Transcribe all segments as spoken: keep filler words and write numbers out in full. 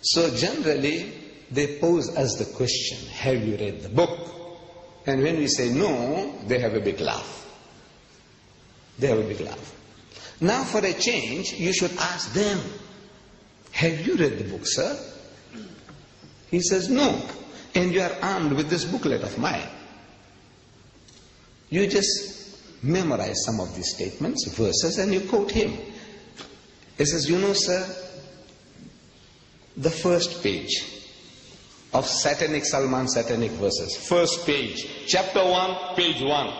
So generally, they pose us the question, have you read the book? And when we say no, they have a big laugh. They have a big laugh. Now for a change, you should ask them, have you read the book, sir? He says no. And you are armed with this booklet of mine. You just memorize some of these statements, verses, and you quote him. He says, you know, sir, the first page of Satanic Salman Satanic Verses, first page, chapter one, page one.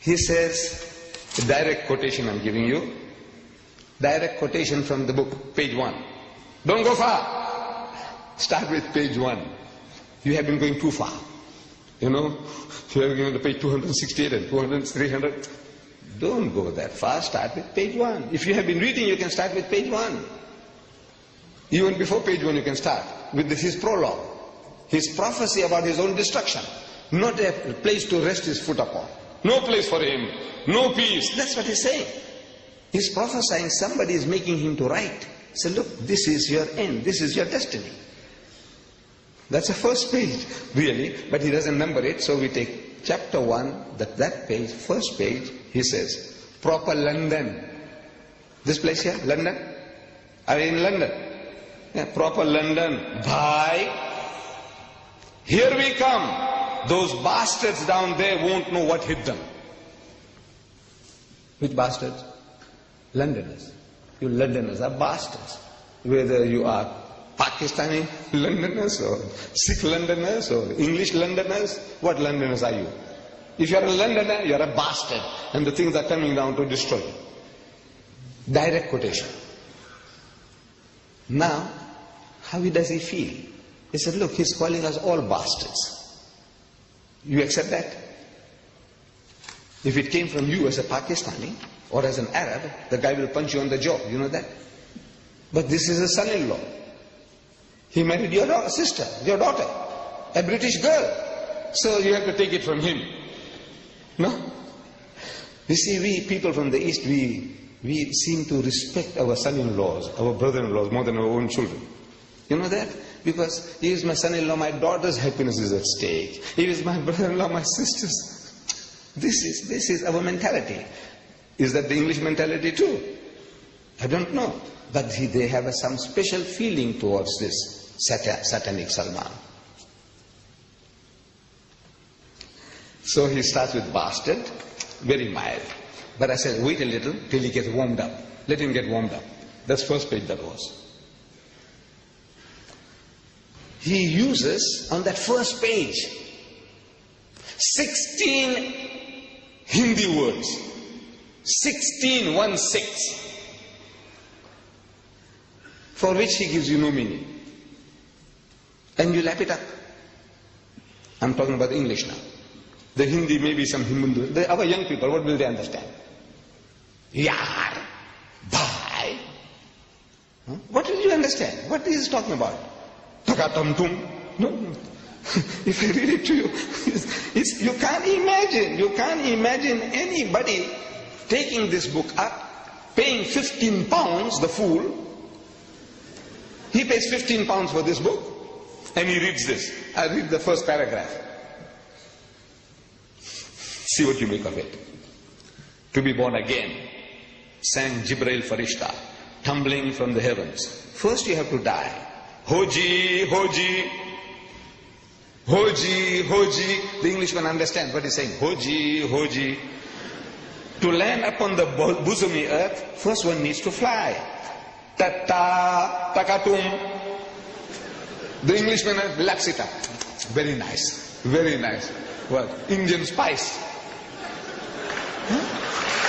He says, direct quotation I'm giving you, direct quotation from the book, page one. Don't go far. Start with page one. You have been going too far. You know, you have given the page two hundred sixty-eight and two hundred, three hundred. Don't go that far. Start with page one. If you have been reading, you can start with page one. Even before page one, you can start with this, his prologue, his prophecy about his own destruction. Not a place to rest his foot upon. No place for him. No peace. That's what he's saying. He's prophesying somebody is making him to write. Say, look, this is your end. This is your destiny. That's the first page, really, but he doesn't number it, so we take chapter one, that, that page, first page, he says, proper London. This place here, London? Are you in London? Yeah, proper London. Bye. Here we come. Those bastards down there won't know what hit them. Which bastards? Londoners. You Londoners are bastards. Whether you are Pakistani Londoners or Sikh Londoners or English Londoners, what Londoners are you? If you are a Londoner, you are a bastard, and the things are coming down to destroy you. Direct quotation. Now, how does he feel? He said, look, he's calling us all bastards. You accept that? If it came from you as a Pakistani or as an Arab, the guy will punch you on the jaw, you know that? But this is a son-in-law. He married your daughter, sister, your daughter, a British girl. So you have to take it from him. No? You see, we people from the East, we, we seem to respect our son-in-laws, our brother-in-laws more than our own children. You know that? Because he is my son-in-law, my daughter's happiness is at stake. He is my brother-in-law, my sister's. This is, this is our mentality. Is that the English mentality too? I don't know. But he, they have a, some special feeling towards this satan, Satanic Salman. So he starts with bastard, very mild. But I said, wait a little till he gets warmed up. Let him get warmed up. That's first page that was. He uses, on that first page, sixteen Hindi words. Sixteen, one six. For which he gives you no meaning. And you lap it up. I'm talking about English now. The Hindi, maybe some Hindu. The, our young people, what will they understand? Yaar, bhai. Huh? What will you understand? What is he talking about? Thakatamtum. No, no. If I read it to you, it's, it's, you can't imagine. You can't imagine anybody taking this book up, paying fifteen pounds, the fool. He pays fifteen pounds for this book and he reads this. I read the first paragraph. See what you make of it. To be born again, sang Jibrail Farishta, tumbling from the heavens. First you have to die. Hoji, Hoji, Hoji, Hoji. The Englishman understands what he's saying. Hoji, Hoji. To land upon the bosomy earth, first one needs to fly. Tata, takatum. The Englishman laps it up. Very nice. Very nice. What? Indian spice. Huh?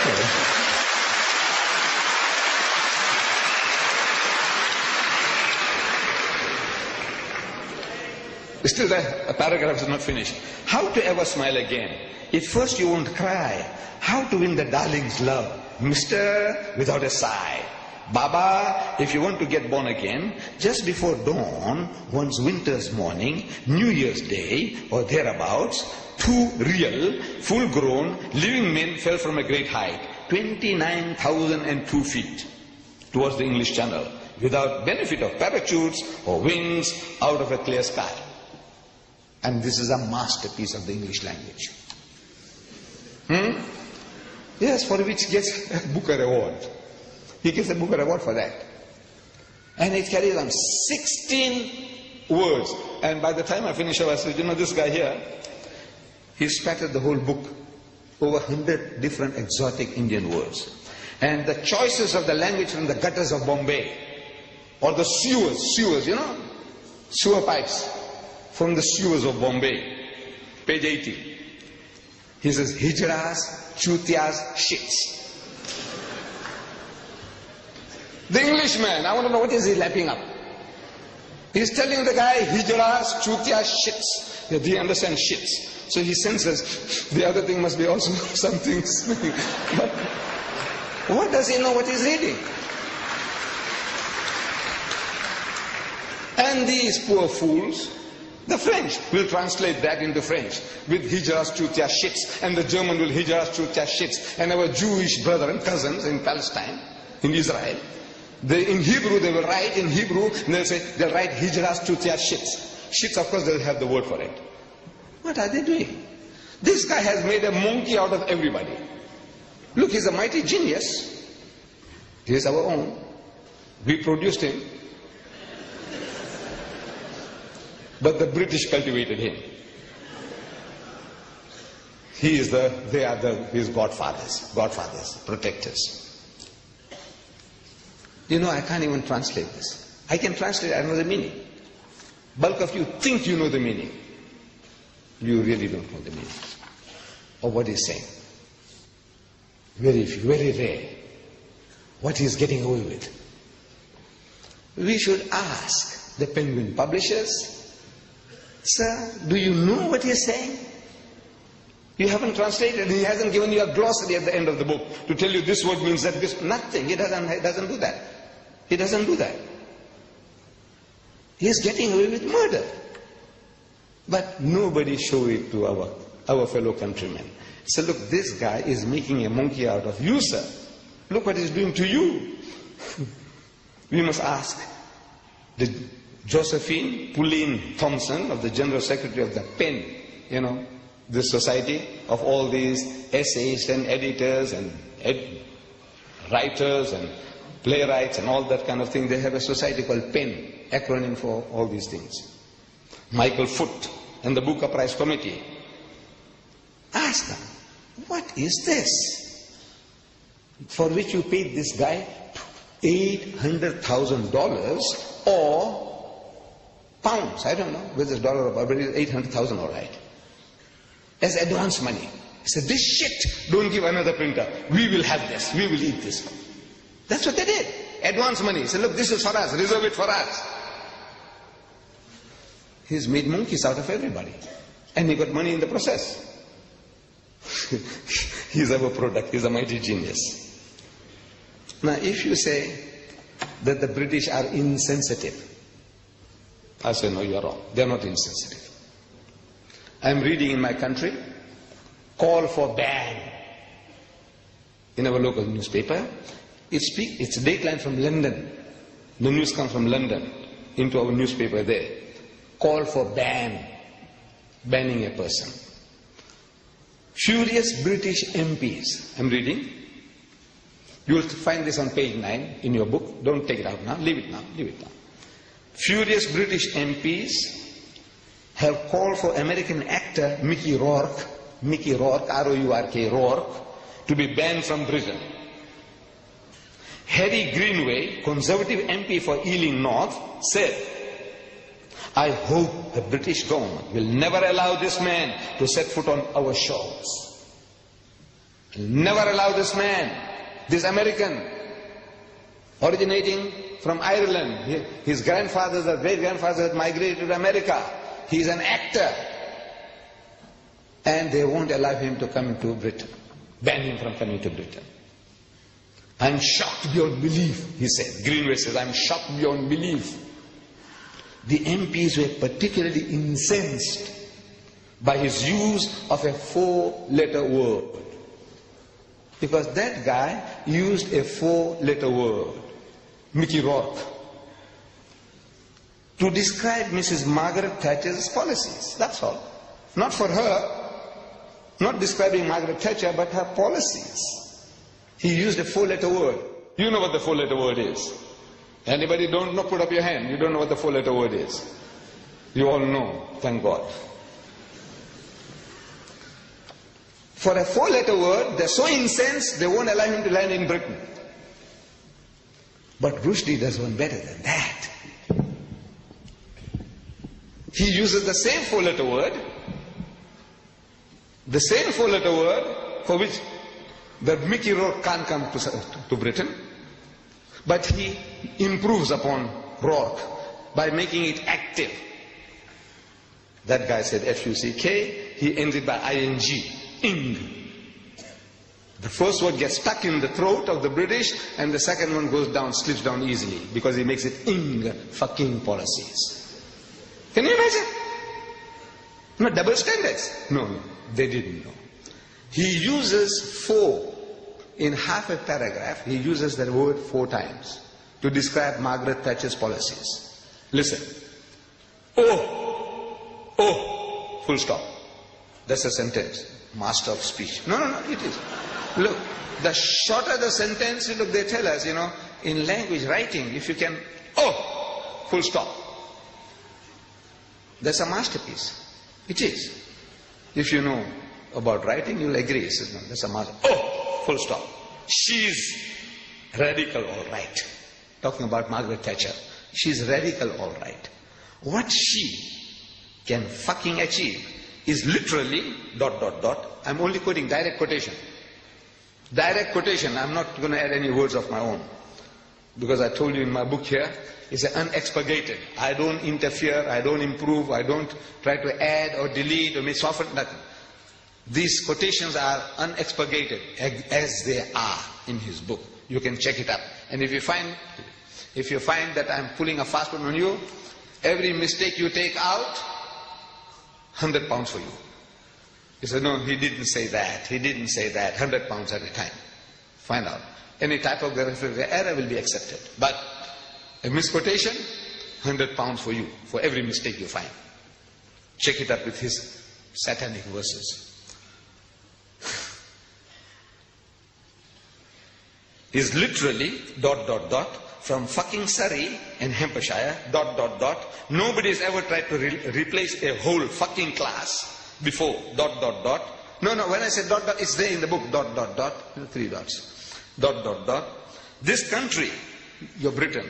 Okay. Still the paragraph is not finished. How to ever smile again? If first you won't cry. How to win the darling's love? Mister, without a sigh. Baba, if you want to get born again, just before dawn, one's winter's morning, New Year's Day, or thereabouts, two real, full-grown, living men fell from a great height, twenty-nine thousand and two feet, towards the English Channel, without benefit of parachutes or wings out of a clear sky. And this is a masterpiece of the English language. Hmm? Yes, for which gets a Booker Award. He gets a Booker Award for that. And it carries on sixteen words. And by the time I finished, I said, you know, this guy here, he spattered the whole book over one hundred different exotic Indian words. And the choices of the language from the gutters of Bombay, or the sewers, sewers, you know, sewer pipes, from the sewers of Bombay, page eighty. He says, hijras, chutias, shits. The Englishman, I want to know what is he lapping up. He's telling the guy, hijras, chutias, shits. Yeah, do you understand shits? So he senses the other thing must be also something smelling. But what does he know what he's reading? And these poor fools, the French will translate that into French with hijras, chutias, shits. And the German will hijras, chutias, shits. And our Jewish brother and cousins in Palestine, in Israel, they, in Hebrew they will write in Hebrew, and they'll say, they'll write hijras, chutias, shits. Shits, of course, they'll have the word for it. What are they doing? This guy has made a monkey out of everybody. Look, he's a mighty genius. He is our own. We produced him. But the British cultivated him. He is the, they are the, his godfathers, godfathers, protectors. You know, I can't even translate this. I can translate, I know the meaning. Bulk of you think you know the meaning. You really don't know the meaning of what he's saying. Very few, very rare. What he's getting away with. We should ask the Penguin publishers, sir, do you know what he's saying? You haven't translated, he hasn't given you a glossary at the end of the book to tell you this word means that, this, nothing. He doesn't, he doesn't do that. He doesn't do that. He is getting away with murder. But nobody show it to our, our fellow countrymen. So look, this guy is making a monkey out of you, sir. Look what he's doing to you. We must ask the Josephine Pauline Thompson of the General Secretary of the PEN, you know, this society of all these essayists and editors and ed writers and playwrights and all that kind of thing. They have a society called PEN, acronym for all these things. Michael Foot and the Booker Prize Committee. Ask them. What is this for which you paid this guy eight hundred thousand dollars or pounds? I don't know whether it's dollar or pound, but it's eight hundred thousand dollars, all right. As advance money. He said, this shit, don't give another printer. We will have this. We will eat this. That's what they did. Advance money. He said, look, this is for us. Reserve it for us. He's made monkeys out of everybody. And he got money in the process. He's our product. He's a mighty genius. Now, if you say that the British are insensitive, I say, no, you're wrong. They're not insensitive. I'm reading in my country, call for ban in our local newspaper. It speak, it's a dateline from London. The news comes from London into our newspaper there. Call for ban, banning a person. Furious British M Ps. I'm reading. You will find this on page nine in your book. Don't take it out now. Leave it now. Leave it now. Furious British M Ps have called for American actor Mickey Rourke, Mickey Rourke, R O U R K, Rourke, to be banned from Britain. Harry Greenway, Conservative M P for Ealing North, said, I hope the British government will never allow this man to set foot on our shores. Never allow this man, this American, originating from Ireland. His grandfathers or great-grandfathers had migrated to America. He's an actor. And they won't allow him to come to Britain. Ban him from coming to Britain. I'm shocked beyond belief, he said. Greenway says, I'm shocked beyond belief. The M Ps were particularly incensed by his use of a four-letter word. Because that guy used a four-letter word. Mickey Rourke. to describe Missus Margaret Thatcher's policies. That's all. Not for her, not describing Margaret Thatcher, but her policies. He used a four-letter word. You know what the four-letter word is. Anybody don't know, put up your hand. You don't know what the four-letter word is. You all know, thank God. For a four-letter word, they're so incensed, they won't allow him to land in Britain. But Rushdie does one better than that. He uses the same four-letter word, the same four-letter word for which the Mickey Rourke can't come to, to Britain, but he improves upon Rourke by making it active. That guy said F U C K, he ends it by I N G, ing. The first word gets stuck in the throat of the British, and the second one goes down, slips down easily, because he makes it ing, fucking policies. Can you imagine? No double standards. No, they didn't know. He uses four, in half a paragraph, he uses that word four times to describe Margaret Thatcher's policies. Listen. Oh, oh, full stop. That's a sentence. Master of speech. No, no, no, it is. Look, the shorter the sentence, look, they tell us, you know, in language, writing, if you can, oh, full stop. That's a masterpiece. It is. If you know about writing, you'll agree. That's a masterpiece. Oh, full stop. She's radical, all right. Talking about Margaret Thatcher. She's radical, all right. What she can fucking achieve is literally, dot, dot, dot. I'm only quoting direct quotation. Direct quotation. I'm not going to add any words of my own. Because I told you in my book here, it's unexpurgated. I don't interfere, I don't improve, I don't try to add or delete or make soften, nothing. These quotations are unexpurgated as they are in his book. You can check it up. And if you find, if you find that I'm pulling a fast one on you, every mistake you take out, one hundred pounds for you. He said, no, he didn't say that, he didn't say that, one hundred pounds at a time. Find out. Any type of error will be accepted. But a misquotation, one hundred pounds for you, for every mistake you find. Check it up with his Satanic Verses. Is literally, dot, dot, dot, from fucking Surrey and Hampshire, dot, dot, dot. Nobody's ever tried to re replace a whole fucking class before, dot, dot, dot. No, no, when I say dot, dot, it's there in the book, dot, dot, dot, three dots, dot, dot, dot. This country, your Britain,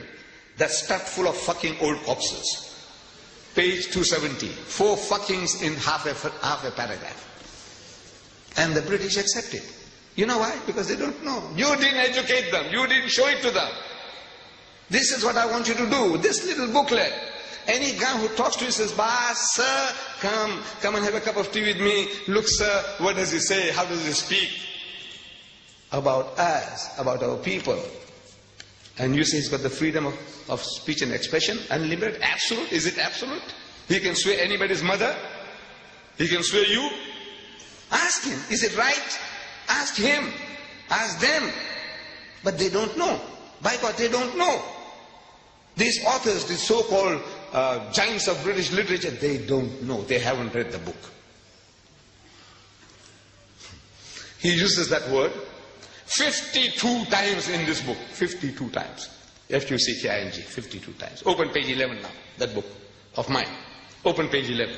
that's stuffed full of fucking old corpses. Page two seventy, four fuckings in half a, half a paragraph. And the British accept it. You know why? Because they don't know. You didn't educate them. You didn't show it to them. This is what I want you to do. This little booklet. Any guy who talks to you says, "Boss, sir, come, come and have a cup of tea with me. Look, sir, what does he say? How does he speak about us, about our people?" And you say he's got the freedom of, of speech and expression, unlimited, absolute. Is it absolute? He can swear anybody's mother. He can swear you. Ask him. Is it right? Ask him, ask them, but they don't know. By God, they don't know. These authors, these so-called uh, giants of British literature, they don't know. They haven't read the book. He uses that word fifty-two times in this book. fifty-two times. F U C K I N G, fifty-two times. Open page eleven now, that book of mine. Open page eleven.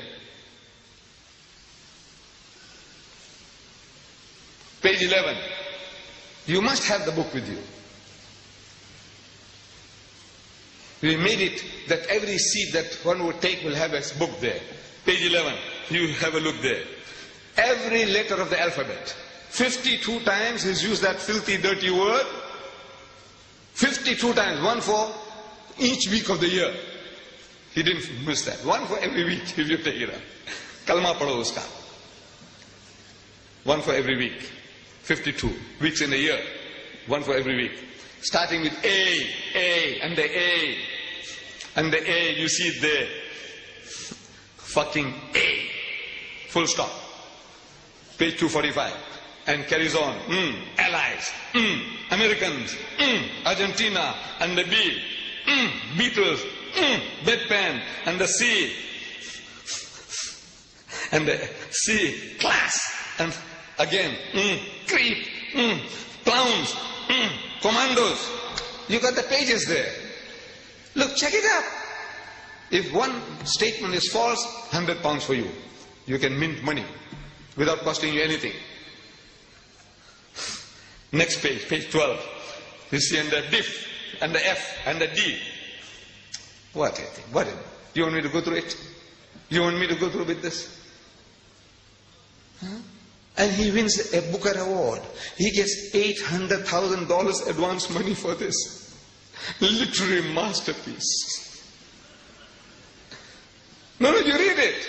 Page eleven. You must have the book with you. We made it that every seat that one would take will have a book there. Page eleven. You have a look there. Every letter of the alphabet. fifty-two times he's used that filthy, dirty word. fifty-two times. One for each week of the year. He didn't miss that. One for every week if you take it up. Kalma padho uska. One for every week. fifty-two weeks in a year, one for every week. Starting with A, A, and the A, and the A, you see it there. Fucking A. Full stop. Page two forty-five. And carries on. Mm, allies. Mm, Americans. Mm, Argentina. And the B. mm, Beatles, mm, bedpan, and the sea, and the sea, class, and again, mm, creep, mm, clowns, mm, commandos. You got the pages there. Look, check it up. If one statement is false, one hundred pounds for you. You can mint money without costing you anything. Next page, page twelve. You see, and the diff, and the F, and the D. What a thing, what a thing. Do you want me to go through it? You want me to go through with this? Huh? And he wins a Booker Award. He gets eight hundred thousand dollars advance money for this. Literary masterpiece. No, no, you read it.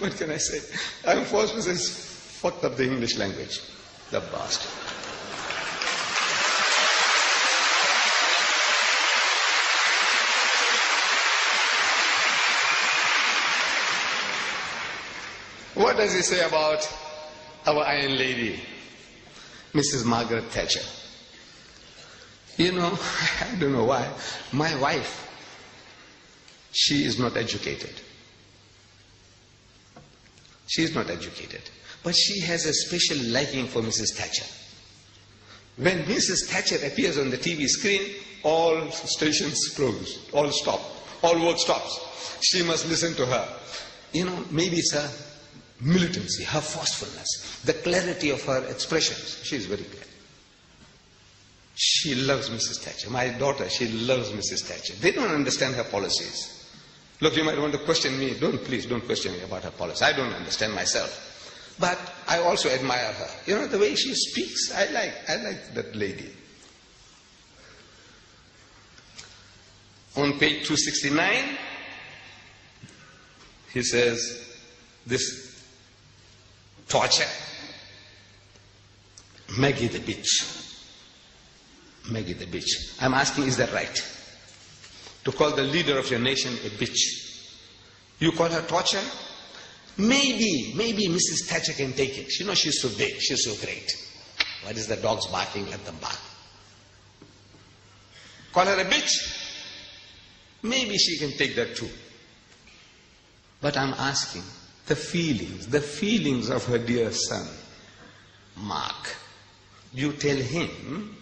What can I say? I'm forced to say, fucked up the English language. The bastard. What does he say about our Iron Lady, Missus Margaret Thatcher? You know, I don't know why, my wife, she is not educated. She is not educated. But she has a special liking for Missus Thatcher. When Missus Thatcher appears on the T V screen, all stations close, all stop, all work stops. She must listen to her. You know, maybe it's her militancy, her forcefulness, the clarity of her expressions. She is very clear. She loves Missus Thatcher. My daughter, she loves Missus Thatcher. They don't understand her policies. Look, you might want to question me. Don't, please, don't question me about her policies. I don't understand myself. But I also admire her. You know, the way she speaks, I like, I like that lady. On page two sixty-nine, he says, this torture, Maggie the bitch, Maggie the bitch. I'm asking, is that right? To call the leader of your nation a bitch. You call her torture? Maybe, maybe Missus Thatcher can take it. You know, she's so big, she's so great. What is the dogs barking? Let them bark. Call her a bitch? Maybe she can take that too. But I'm asking, the feelings, the feelings of her dear son, Mark. You tell him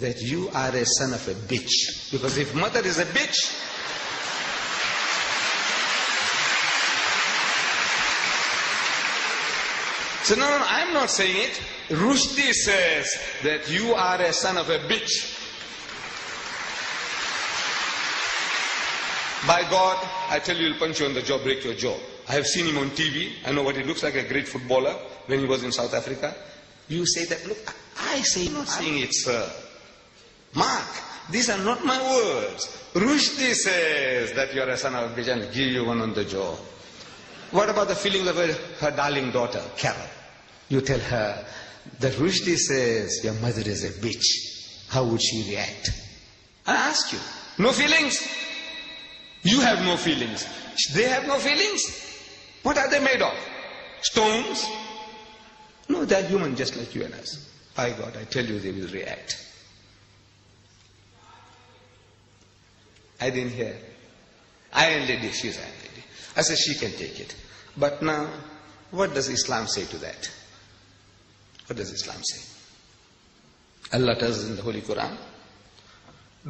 that you are a son of a bitch. Because if mother is a bitch, so no, no, I'm not saying it. Rushdie says that you are a son of a bitch. By God, I tell you, he'll punch you on the jaw, break your jaw. I have seen him on T V. I know what he looks like, a great footballer, when he was in South Africa. You say that, look, I say, I'm not saying it, sir. Mark, these are not my words. Rushdie says that you're a son of a bitch and give you one on the jaw. What about the feelings of her, her darling daughter, Carol? You tell her that Rushdie says your mother is a bitch. How would she react? I ask you, no feelings? You have no feelings. They have no feelings? What are they made of? Stones? No, they're human just like you and us. By God, I tell you, they will react. I didn't hear. Iron Lady, she's Iron Lady. I said she can take it. But now, what does Islam say to that? What does Islam say? Allah tells us in the Holy Quran,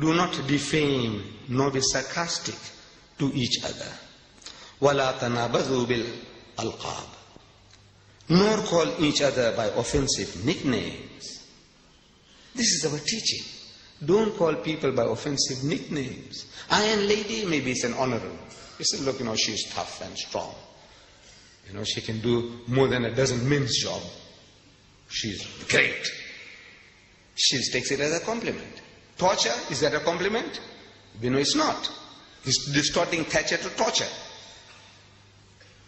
do not defame nor be sarcastic to each other. وَلَا تَنَابَذُوا بِالْأَلْقَابِ. Nor call each other by offensive nicknames. This is our teaching. Don't call people by offensive nicknames. Iron Lady, maybe it's an honorable. You say, look, you know, she's tough and strong. You know, she can do more than a dozen men's job. She's great. She takes it as a compliment. Torture, is that a compliment? We know it's not. He's distorting Thatcher to torture.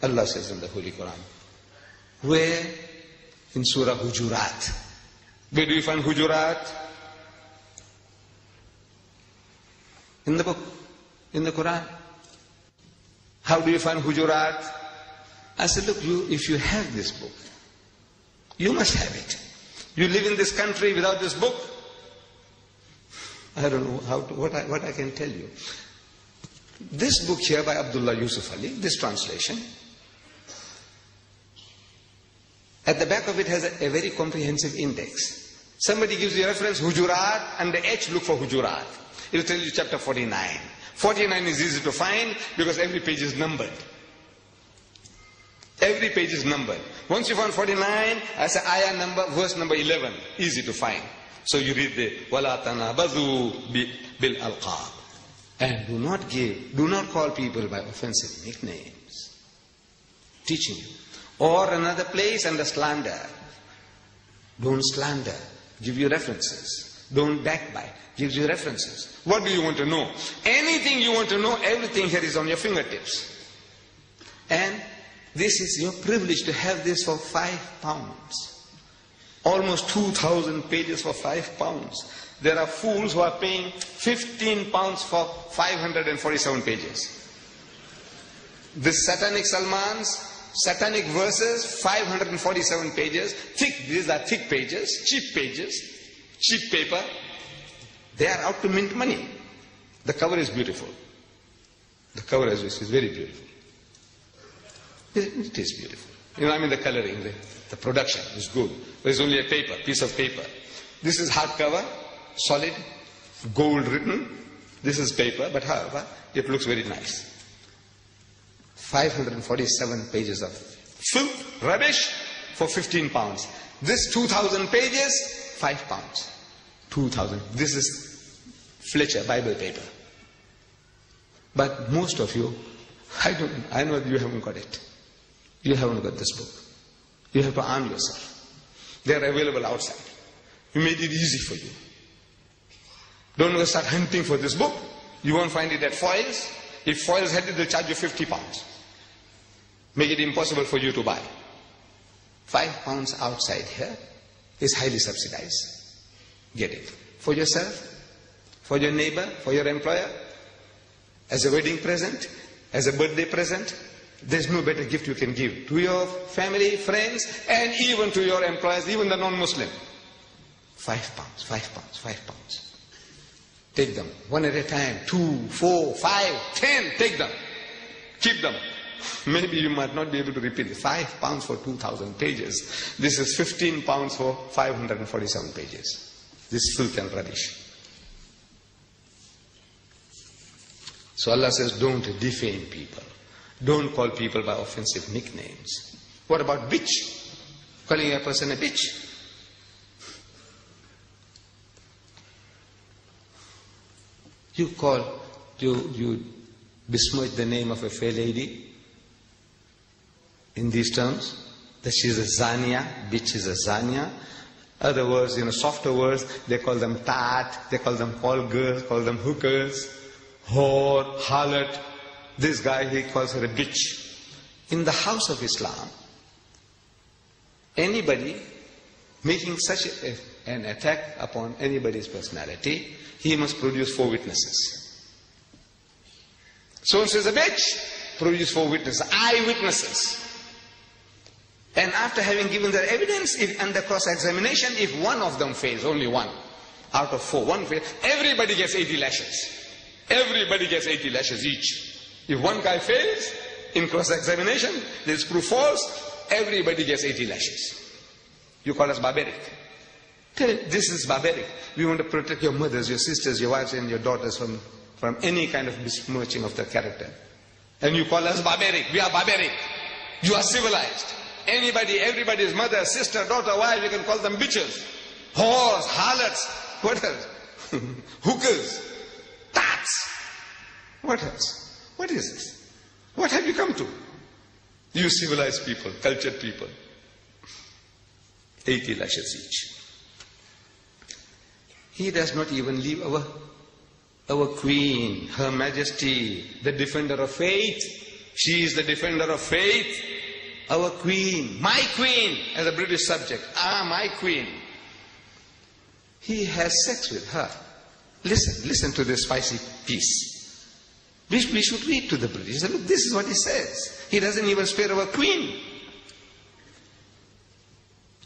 Allah says in the Holy Quran, where? In Surah Hujurat. Where do you find Hujurat? In the book, in the Quran. How do you find Hujurat? I said, look, you, if you have this book, you must have it. You live in this country without this book, I don't know how to, what, I, what I can tell you. This book here by Abdullah Yusuf Ali, this translation, at the back of it has a, a very comprehensive index. Somebody gives you a reference, Hujurat, and the H, look for Hujurat. It will tell you chapter forty-nine. forty-nine is easy to find because every page is numbered. Every page is numbered. Once you found forty-nine, as an ayah number, verse number eleven, easy to find. So you read the وَلَا تَنَابَذُوا بِالْأَلْقَابِ. And do not give, do not call people by offensive nicknames. Teaching you. Or another place under slander. Don't slander. Give you references. Don't backbite. Gives you references. What do you want to know? Anything you want to know, everything here is on your fingertips. And this is your privilege to have this for five pounds. Almost two thousand pages for five pounds. There are fools who are paying fifteen pounds for five hundred forty-seven pages. The Satanic Salmans, Satanic Verses, five hundred forty-seven pages. Thick, these are thick pages, cheap pages, cheap paper. They are out to mint money. The cover is beautiful. The cover, as we see, is very beautiful. It is beautiful. You know, I mean the coloring, the, the production is good. There is only a paper, piece of paper. This is hardcover, solid, gold written. This is paper, but however, it looks very nice. five hundred forty-seven pages of filth, rubbish for fifteen pounds. This two thousand pages, five pounds. two thousand. This is Fletcher Bible paper. But most of you, I don't, I know you haven't got it. You haven't got this book. You have to arm yourself. They are available outside. We made it easy for you. Don't go start hunting for this book. You won't find it at Foyle's. If Foyle's had it, they'll charge you fifty pounds. Make it impossible for you to buy. Five pounds outside here is highly subsidized. Get it. For yourself, for your neighbor, for your employer, as a wedding present, as a birthday present. There's no better gift you can give to your family, friends, and even to your employers, even the non-Muslim. Five pounds, five pounds, five pounds. Take them, one at a time, two, four, five, ten, take them. Keep them. Maybe you might not be able to repeat it. Five pounds for two thousand pages. This is fifteen pounds for five hundred forty-seven pages. This filth and rubbish. So Allah says, don't defame people. Don't call people by offensive nicknames. What about bitch? Calling a person a bitch. You call, you, you besmirch the name of a fair lady in these terms, that she's a zania, bitch is a zania. Other words, you know, softer words, they call them tat, they call them call girls, call them hookers, whore, harlot. This guy, he calls her a bitch. In the house of Islam, anybody making such a, an attack upon anybody's personality, he must produce four witnesses. Someone says a bitch, produce four witnesses, eyewitnesses. And after having given their evidence, if under cross-examination, if one of them fails, only one, out of four, one fails, everybody gets eighty lashes. Everybody gets eighty lashes each. If one guy fails in cross-examination, there's proof false, everybody gets eighty lashes. You call us barbaric. This is barbaric. We want to protect your mothers, your sisters, your wives and your daughters from, from any kind of besmirching of their character. And you call us barbaric. We are barbaric. You are civilized. Anybody, everybody's mother, sister, daughter, wife, you can call them bitches, whores, harlots, what else? Hookers, tats. What else? What is this? What have you come to? You civilized people, cultured people. eighty lashes each. He does not even leave our, our Queen, Her Majesty, the defender of faith. She is the defender of faith. Our Queen, my Queen, as a British subject, ah, my Queen. He has sex with her. Listen, listen to this spicy piece. We, we should read to the British. Look, this is what he says. He doesn't even spare our Queen.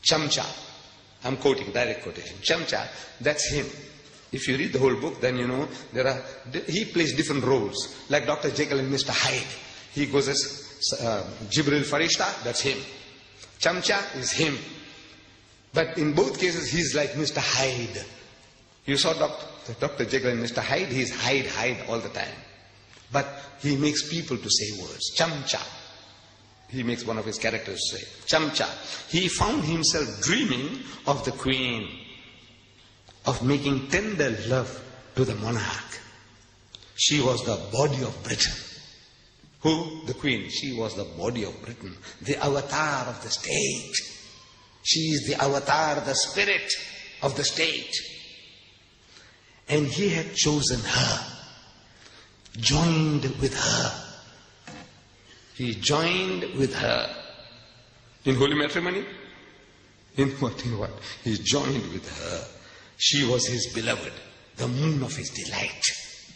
Chamcha, I'm quoting, direct quotation. Chamcha, that's him. If you read the whole book, then you know there are, he plays different roles, like Doctor Jekyll and Mister Hyde. He goes as uh, Jibril Farishta, that's him. Chamcha is him. But in both cases, he's like Mister Hyde. You saw Doctor Doctor Jekyll and Mister Hyde, he's Hyde, Hyde all the time. But he makes people to say words. Chamcha. He makes one of his characters say, Chamcha. He found himself dreaming of the queen, of making tender love to the monarch. She was the body of Britain. Who? The queen. She was the body of Britain, the avatar of the state. She is the avatar, the spirit of the state. And he had chosen her, joined with her. He joined with her. In holy matrimony? In what? In what? He joined with her. She was his beloved, the moon of his delight.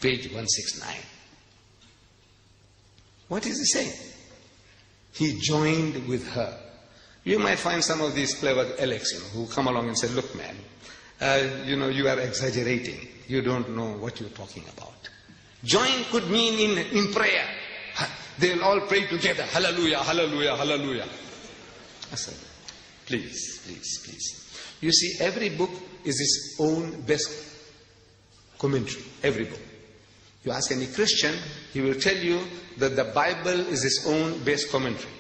Page one sixty-nine. What is he saying? He joined with her. You might find some of these clever elects, you know, who come along and say, look man, uh, you know, you are exaggerating. You don't know what you're talking about. Join could mean in, in prayer. They'll all pray together. Hallelujah, hallelujah, hallelujah. I said, please, please, please. You see, every book is its own best commentary. Every book. You ask any Christian, he will tell you that the Bible is its own best commentary.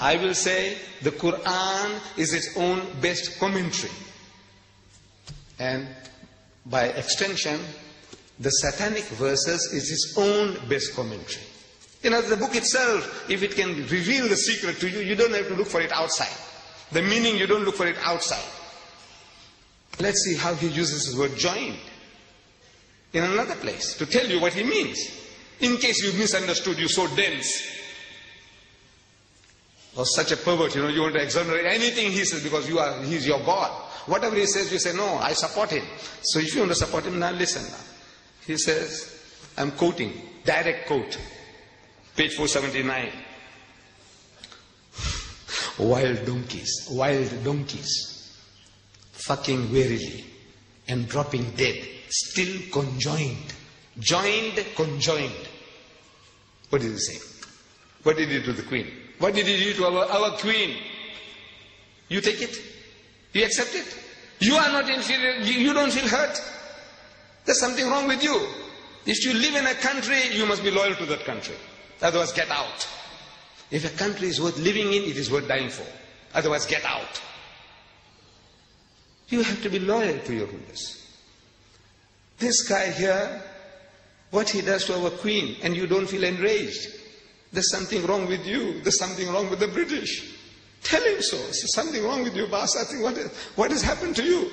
I will say the Quran is its own best commentary. And by extension, the Satanic Verses is its own best commentary. You know, the book itself, if it can reveal the secret to you, you don't have to look for it outside. The meaning, you don't look for it outside. Let's see how he uses his word joined in another place to tell you what he means. In case you've misunderstood, you're so dense. Or such a pervert, you know, you want to exonerate anything he says because you are, he's your God. Whatever he says, you say, no, I support him. So if you want to support him, now listen now. He says, I'm quoting, direct quote, page four seventy-nine. Wild donkeys, wild donkeys, fucking wearily and dropping dead, still conjoined, joined, conjoined. What did he say? What did he do to the queen? What did he do to our, our queen? You take it? You accept it? You are not inferior, you don't feel hurt. There's something wrong with you. If you live in a country, you must be loyal to that country. Otherwise, get out. If a country is worth living in, it is worth dying for. Otherwise, get out. You have to be loyal to your rulers. This guy here, what he does to our queen, and you don't feel enraged. There's something wrong with you. There's something wrong with the British. Tell him so. There's something wrong with you, boss. I think what, what has happened to you?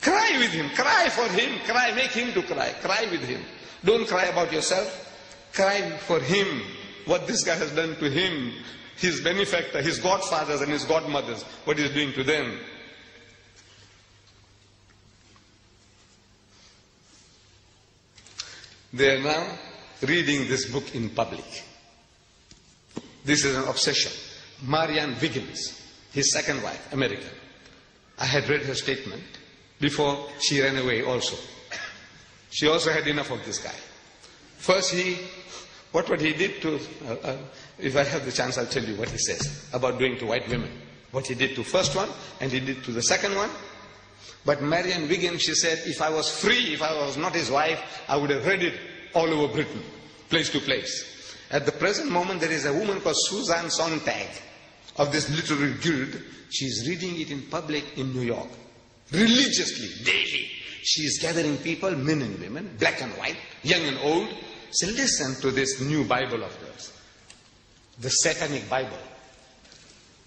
Cry with him, cry for him, cry, make him to cry, cry with him. Don't cry about yourself, cry for him, what this guy has done to him, his benefactor, his godfathers and his godmothers, what he's doing to them. They are now reading this book in public. This is an obsession. Marianne Wiggins, his second wife, American. I had read her statement before she ran away also. She also had enough of this guy. First he, what what he did to, uh, uh, if I have the chance I'll tell you what he says about doing to white women. What he did to first one and he did to the second one. But Marianne Wiggins, she said, if I was free, if I was not his wife, I would have read it all over Britain, place to place. At the present moment there is a woman called Suzanne Sontag of this literary guild. She is reading it in public in New York. Religiously, daily, she is gathering people, men and women, black and white, young and old. So listen to this new Bible of theirs, the Satanic Bible,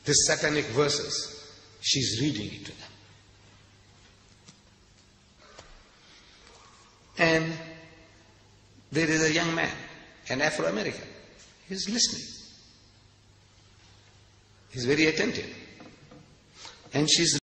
the Satanic Verses. She's reading it to them. And there is a young man, an Afro-American. He's listening. He's very attentive. And she's